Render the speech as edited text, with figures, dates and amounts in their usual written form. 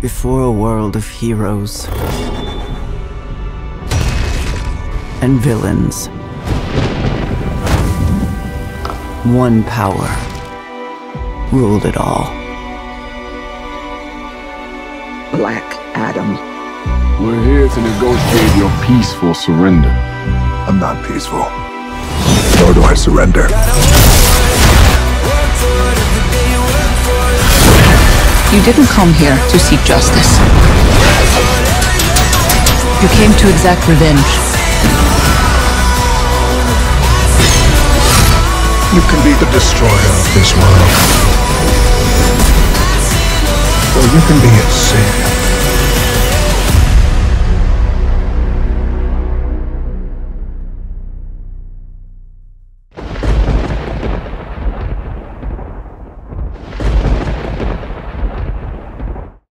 before a world of heroes and villains. One power ruled it all. Black Adam. We're here to negotiate your peaceful surrender. I'm not peaceful. Nor do I surrender. You didn't come here to seek justice. You came to exact revenge. You can be the destroyer of this world, or you can be its savior.